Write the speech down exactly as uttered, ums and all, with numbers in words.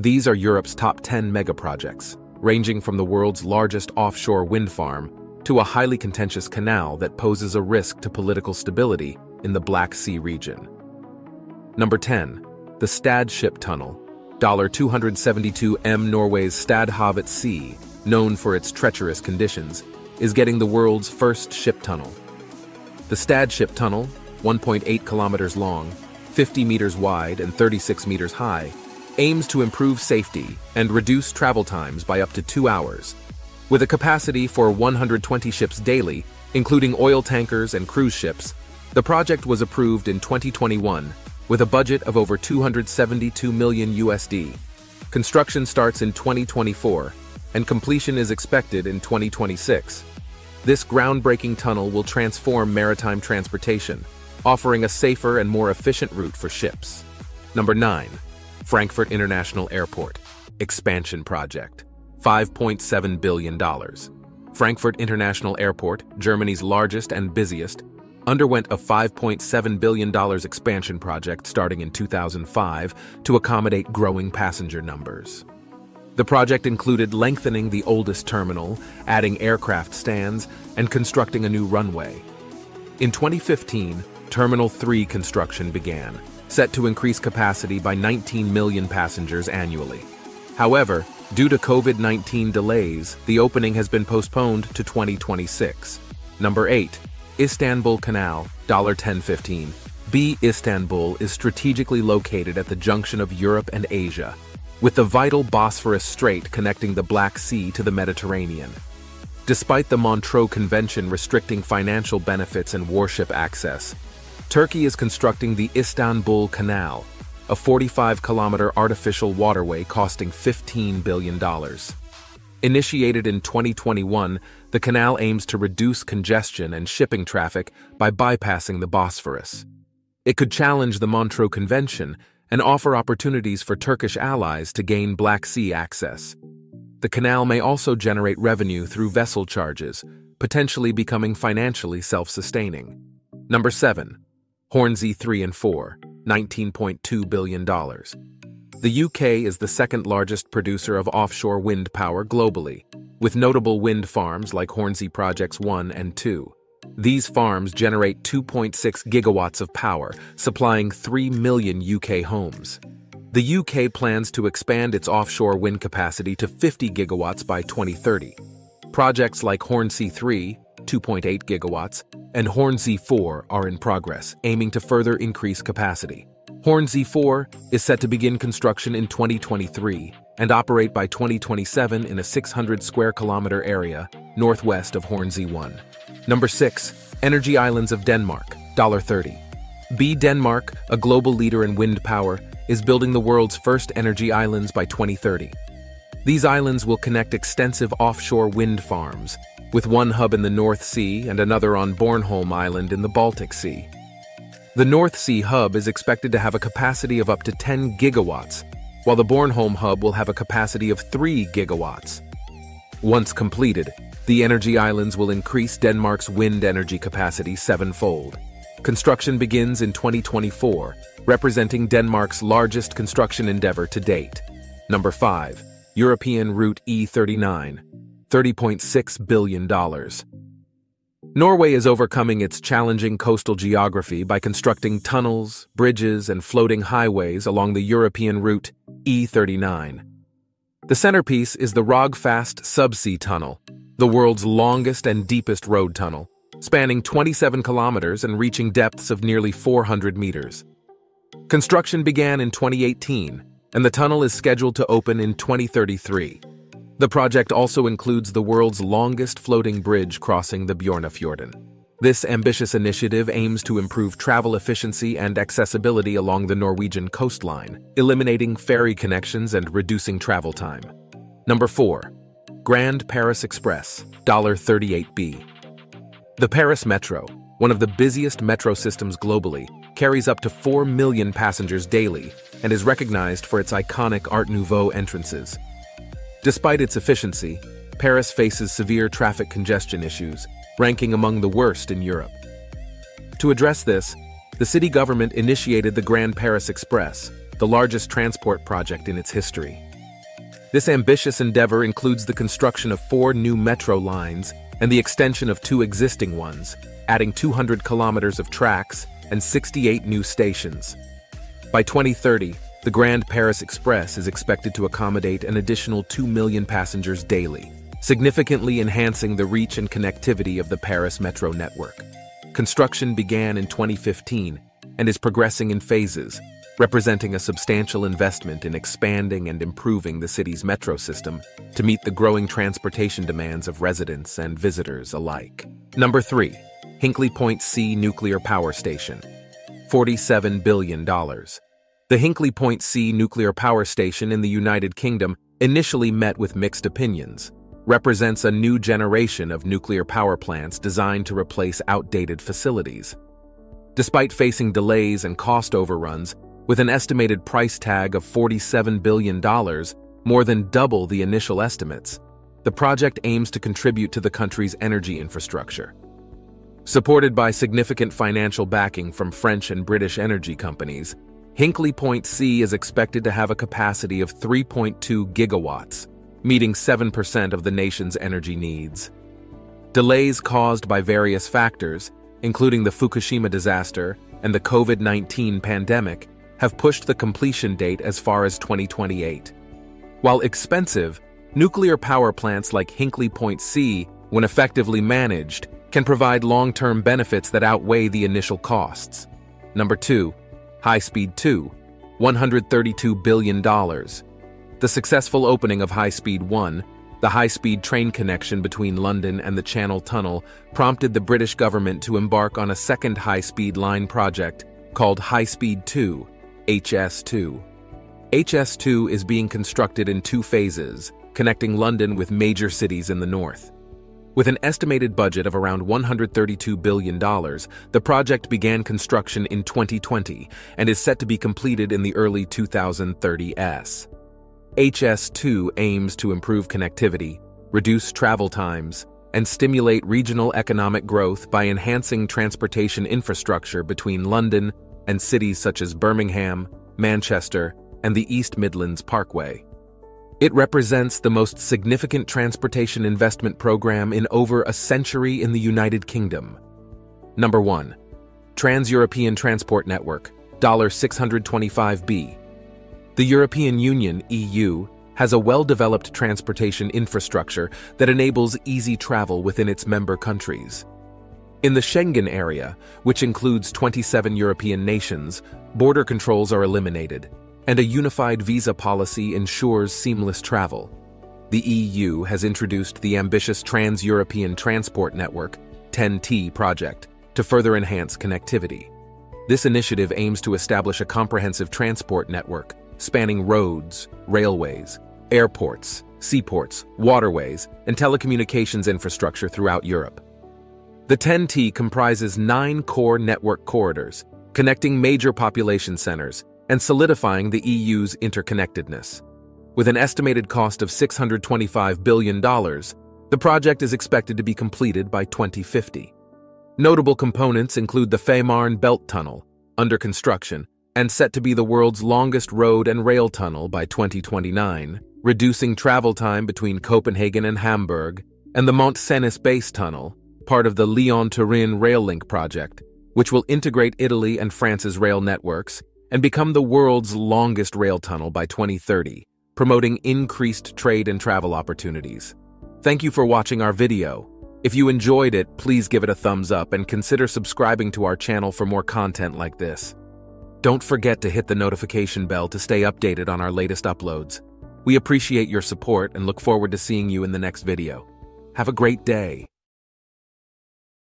These are Europe's top ten megaprojects, ranging from the world's largest offshore wind farm to a highly contentious canal that poses a risk to political stability in the Black Sea region. Number ten. The Stad Ship Tunnel, two hundred seventy-two meters. Norway's Stadhavet C, known for its treacherous conditions, is getting the world's first ship tunnel. The Stad Ship Tunnel, one point eight kilometers long, fifty meters wide and thirty-six meters high, aims to improve safety and reduce travel times by up to two hours. With a capacity for one hundred twenty ships daily, including oil tankers and cruise ships, the project was approved in twenty twenty-one with a budget of over two hundred seventy-two million U S D. Construction starts in twenty twenty-four and completion is expected in twenty twenty-six. This groundbreaking tunnel will transform maritime transportation, offering a safer and more efficient route for ships. Number nine. Frankfurt International Airport Expansion Project, five point seven billion dollars. Frankfurt International Airport, Germany's largest and busiest, underwent a five point seven billion dollars expansion project starting in two thousand five to accommodate growing passenger numbers. The project included lengthening the oldest terminal, adding aircraft stands, and constructing a new runway. In twenty fifteen, Terminal three construction began, set to increase capacity by nineteen million passengers annually. However, due to COVID nineteen delays, the opening has been postponed to twenty twenty-six. Number eight. Istanbul Canal, ten fifteen. B. Istanbul is strategically located at the junction of Europe and Asia, with the vital Bosphorus Strait connecting the Black Sea to the Mediterranean. Despite the Montreux Convention restricting financial benefits and warship access, Turkey is constructing the Istanbul Canal, a forty-five kilometer artificial waterway costing fifteen billion dollars. Initiated in twenty twenty-one, the canal aims to reduce congestion and shipping traffic by bypassing the Bosphorus. It could challenge the Montreux Convention and offer opportunities for Turkish allies to gain Black Sea access. The canal may also generate revenue through vessel charges, potentially becoming financially self-sustaining. Number seven. Hornsea three and four. nineteen point two billion dollars. The U K is the second largest producer of offshore wind power globally, with notable wind farms like Hornsea Projects one and two. These farms generate two point six gigawatts of power, supplying three million U K homes. The U K plans to expand its offshore wind capacity to fifty gigawatts by twenty thirty. Projects like Hornsea three, two point eight gigawatts, and Hornsea four are in progress, aiming to further increase capacity. Hornsea four is set to begin construction in twenty twenty-three and operate by twenty twenty-seven in a six hundred square kilometer area northwest of Hornsea one. Number six. Energy Islands of Denmark, thirty. B. Denmark, a global leader in wind power, is building the world's first energy islands by twenty thirty. These islands will connect extensive offshore wind farms, with one hub in the North Sea and another on Bornholm Island in the Baltic Sea. The North Sea hub is expected to have a capacity of up to ten gigawatts, while the Bornholm hub will have a capacity of three gigawatts. Once completed, the energy islands will increase Denmark's wind energy capacity sevenfold. Construction begins in twenty twenty-four, representing Denmark's largest construction endeavor to date. Number five. European Route E thirty-nine. thirty point six billion dollars. Norway is overcoming its challenging coastal geography by constructing tunnels, bridges, and floating highways along the European Route E thirty-nine. The centerpiece is the Rogfast Subsea Tunnel, the world's longest and deepest road tunnel, spanning twenty-seven kilometers and reaching depths of nearly four hundred meters. Construction began in twenty eighteen, and the tunnel is scheduled to open in twenty thirty-three. The project also includes the world's longest floating bridge crossing the Bjørnafjorden. This ambitious initiative aims to improve travel efficiency and accessibility along the Norwegian coastline, eliminating ferry connections and reducing travel time. Number four. Grand Paris Express, thirty-eight billion. The Paris Metro, one of the busiest metro systems globally, carries up to four million passengers daily and is recognized for its iconic Art Nouveau entrances. Despite its efficiency, Paris faces severe traffic congestion issues, ranking among the worst in Europe. To address this, the city government initiated the Grand Paris Express, the largest transport project in its history. This ambitious endeavor includes the construction of four new metro lines and the extension of two existing ones, adding two hundred kilometers of tracks and sixty-eight new stations. By twenty thirty, the Grand Paris Express is expected to accommodate an additional two million passengers daily, significantly enhancing the reach and connectivity of the Paris metro network. Construction began in twenty fifteen and is progressing in phases, representing a substantial investment in expanding and improving the city's metro system to meet the growing transportation demands of residents and visitors alike. Number three, Hinkley Point C Nuclear Power Station, forty-seven billion dollars. The Hinkley Point C Nuclear Power Station in the United Kingdom, initially met with mixed opinions, represents a new generation of nuclear power plants designed to replace outdated facilities. Despite facing delays and cost overruns, with an estimated price tag of forty-seven billion dollars, more than double the initial estimates, the project aims to contribute to the country's energy infrastructure. Supported by significant financial backing from French and British energy companies, Hinkley Point C is expected to have a capacity of three point two gigawatts, meeting seven percent of the nation's energy needs. Delays caused by various factors, including the Fukushima disaster and the COVID nineteen pandemic, have pushed the completion date as far as twenty twenty-eight. While expensive, nuclear power plants like Hinkley Point C, when effectively managed, can provide long-term benefits that outweigh the initial costs. Number two, High Speed two, one hundred thirty-two billion dollars. The successful opening of High Speed one, the high-speed train connection between London and the Channel Tunnel, prompted the British government to embark on a second high-speed line project called High Speed two, H S two. H S two is being constructed in two phases, connecting London with major cities in the north. With an estimated budget of around one hundred thirty-two billion dollars, the project began construction in twenty twenty and is set to be completed in the early two thousand thirties. H S two aims to improve connectivity, reduce travel times, and stimulate regional economic growth by enhancing transportation infrastructure between London and cities such as Birmingham, Manchester, and the East Midlands Parkway. It represents the most significant transportation investment program in over a century in the United Kingdom. Number one, Trans-European Transport Network, six hundred twenty-five billion. The European Union, E U, has a well-developed transportation infrastructure that enables easy travel within its member countries. In the Schengen area, which includes twenty-seven European nations, border controls are eliminated, and a unified visa policy ensures seamless travel. The E U has introduced the ambitious Trans-European Transport Network, T E N T project, to further enhance connectivity. This initiative aims to establish a comprehensive transport network spanning roads, railways, airports, seaports, waterways, and telecommunications infrastructure throughout Europe. The T E N T comprises nine core network corridors, connecting major population centers and solidifying the E U's interconnectedness. With an estimated cost of six hundred twenty-five billion dollars, the project is expected to be completed by twenty fifty. Notable components include the Fehmarn Belt Tunnel, under construction, and set to be the world's longest road and rail tunnel by twenty twenty-nine, reducing travel time between Copenhagen and Hamburg, and the Mont Senis Base Tunnel, part of the Lyon-Turin rail link project, which will integrate Italy and France's rail networks and become the world's longest rail tunnel by twenty thirty, promoting increased trade and travel opportunities. Thank you for watching our video. If you enjoyed it, please give it a thumbs up and consider subscribing to our channel for more content like this. Don't forget to hit the notification bell to stay updated on our latest uploads. We appreciate your support and look forward to seeing you in the next video. Have a great day.